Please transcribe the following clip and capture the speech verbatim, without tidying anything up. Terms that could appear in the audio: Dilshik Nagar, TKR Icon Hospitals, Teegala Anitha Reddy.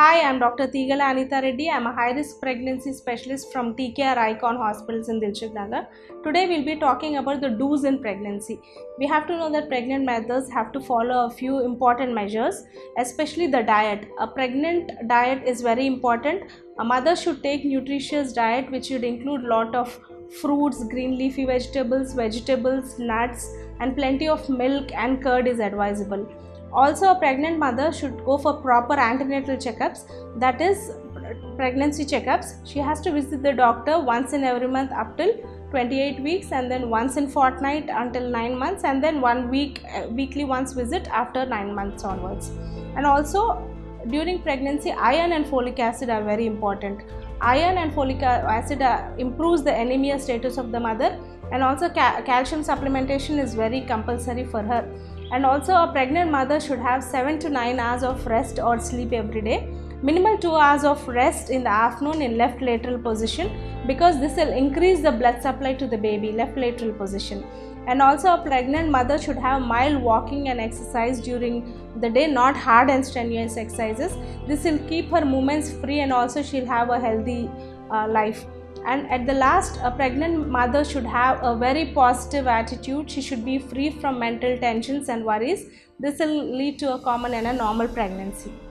Hi, I'm Doctor Teegala Anitha Reddy. I'm a high-risk pregnancy specialist from T K R Icon Hospitals in Dilshik Nagar. Today we'll be talking about the do's in pregnancy. We have to know that pregnant mothers have to follow a few important measures, especially the diet. A pregnant diet is very important. A mother should take nutritious diet which would include lot of fruits, green leafy vegetables, vegetables, nuts, and plenty of milk and curd is advisable. Also, a pregnant mother should go for proper antenatal checkups, that is pregnancy checkups. She has to visit the doctor once in every month up till twenty-eight weeks, and then once in fortnight until nine months, and then one week weekly once visit after nine months onwards. And also during pregnancy, iron and folic acid are very important. Iron and folic acid are, improves the anemia status of the mother, and also ca calcium supplementation is very compulsory for her. And also a pregnant mother should have seven to nine hours of rest or sleep every day. Minimal two hours of rest in the afternoon in left lateral position, because this will increase the blood supply to the baby, left lateral position. And also a pregnant mother should have mild walking and exercise during the day, not hard and strenuous exercises. This will keep her movements free, and also she'll have a healthy uh, life. And at the last, a pregnant mother should have a very positive attitude. She should be free from mental tensions and worries. This will lead to a common and a normal pregnancy.